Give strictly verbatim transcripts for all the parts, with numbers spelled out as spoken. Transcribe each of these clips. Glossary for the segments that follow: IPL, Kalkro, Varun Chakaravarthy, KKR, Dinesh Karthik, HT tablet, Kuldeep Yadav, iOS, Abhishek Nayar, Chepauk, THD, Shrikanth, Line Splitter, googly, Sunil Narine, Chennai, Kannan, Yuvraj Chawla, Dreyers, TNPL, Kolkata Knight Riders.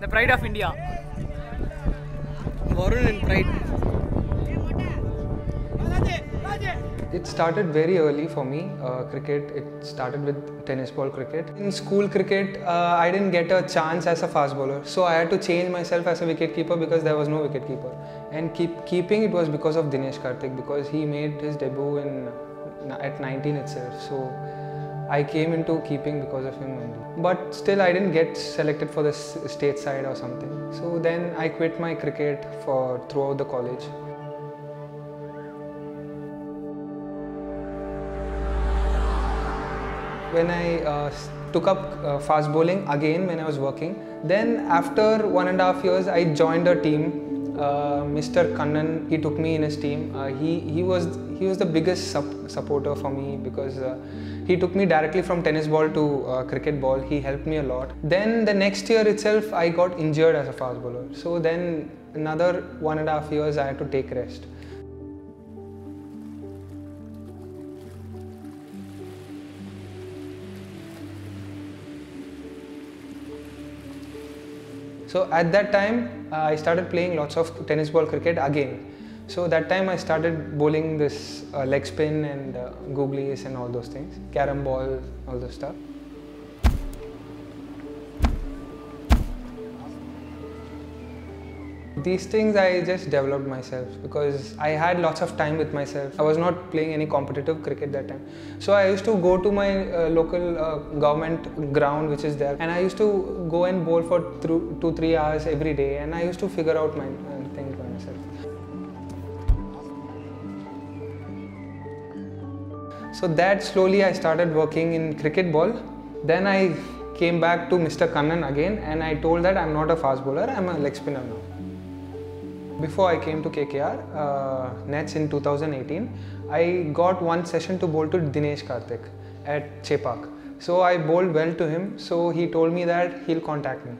The pride of India. Varun and pride. It started very early for me. Uh, cricket. It started with tennis ball cricket. In school cricket, uh, I didn't get a chance as a fast bowler, so I had to change myself as a wicket keeper because there was no wicket keeper. And keep keeping it was because of Dinesh Karthik, because he made his debut in at nineteen itself. So I came into keeping because of him only. But still I didn't get selected for the state side or something. So then I quit my cricket for throughout the college. When I uh, took up uh, fast bowling again when I was working, then after one and a half years I joined a team. Uh, Mister Kannan, he took me in his team. Uh, he he was he was the biggest sup supporter for me because uh, he took me directly from tennis ball to uh, cricket ball. He helped me a lot. Then the next year itself, I got injured as a fast bowler. So then another one and a half years, I had to take rest. So at that time, uh, I started playing lots of tennis ball cricket again. So that time I started bowling this uh, leg spin and uh, googlies and all those things, carom ball, all those stuff. These things I just developed myself because I had lots of time with myself. I was not playing any competitive cricket that time. So I used to go to my uh, local uh, government ground which is there, and I used to go and bowl for through two, three hours every day, and I used to figure out my uh, thing by myself. So that slowly I started working in cricket ball. Then I came back to Mister Kannan again and I told that I'm not a fast bowler, I'm a leg spinner now. Before I came to K K R uh, Nets in two thousand eighteen, I got one session to bowl to Dinesh Karthik at Chepauk. So I bowled well to him, so he told me that he'll contact me.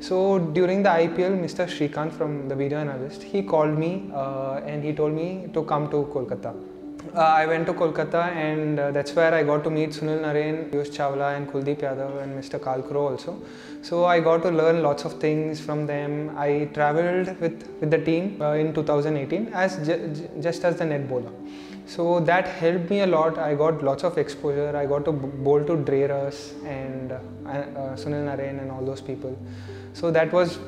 So during the I P L, Mister Shrikanth from the video analyst, he called me uh, and he told me to come to Kolkata. Uh, I went to Kolkata and uh, that's where I got to meet Sunil Narine, Yuvraj Chawla and Kuldeep Yadav and Mister Kalkro also. So I got to learn lots of things from them. I travelled with, with the team uh, in two thousand eighteen as just as the net bowler. So that helped me a lot. I got lots of exposure. I got to bowl to Dreyers and uh, uh, Sunil Narine and all those people. So that was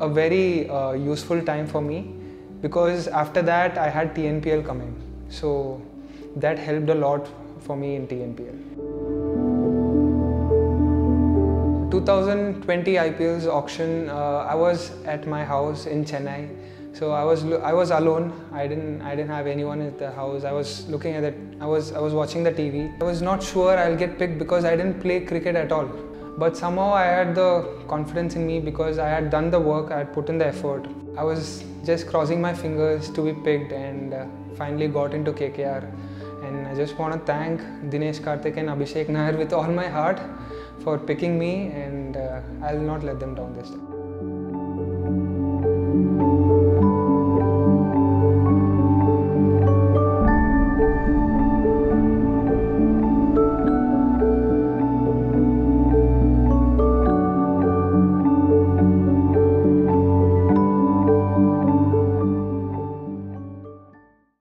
a very uh, useful time for me because after that I had T N P L coming. So that helped a lot for me in T N P L. two thousand twenty I P L's auction, uh, I was at my house in Chennai. So I was I was alone. I didn't I didn't have anyone at the house. I was looking at it. I was I was watching the T V. I was not sure I'll get picked because I didn't play cricket at all. But somehow I had the confidence in me because I had done the work. I had put in the effort. I was just crossing my fingers to be picked and. Uh, Finally got into K K R, and I just want to thank Dinesh Karthik and Abhishek Nayar with all my heart for picking me, and uh, I'll not let them down this time.